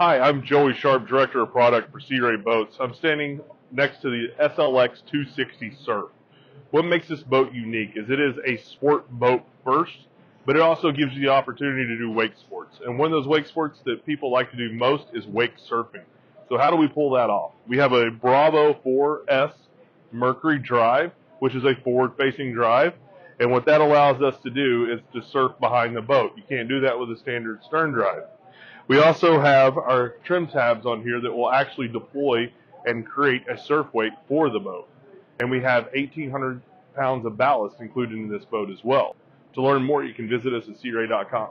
Hi, I'm Joey Sharp, Director of Product for Sea Ray Boats. I'm standing next to the SLX 260 Surf. What makes this boat unique is it is a sport boat first, but it also gives you the opportunity to do wake sports. And one of those wake sports that people like to do most is wake surfing. So how do we pull that off? We have a Bravo 4S Mercury Drive, which is a forward-facing drive. And what that allows us to do is to surf behind the boat. You can't do that with a standard stern drive. We also have our trim tabs on here that will actually deploy and create a surf wake for the boat. And we have 1,800 pounds of ballast included in this boat as well. To learn more, you can visit us at SeaRay.com.